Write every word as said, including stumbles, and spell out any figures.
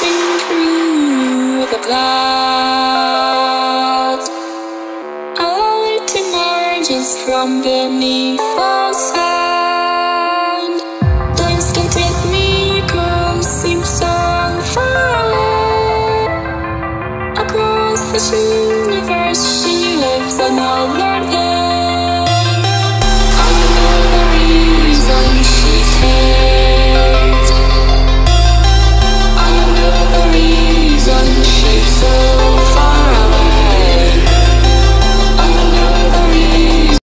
dancing through the clouds, a light emerges from beneath the sand. Dance can take me across, seems so far away, across the sea.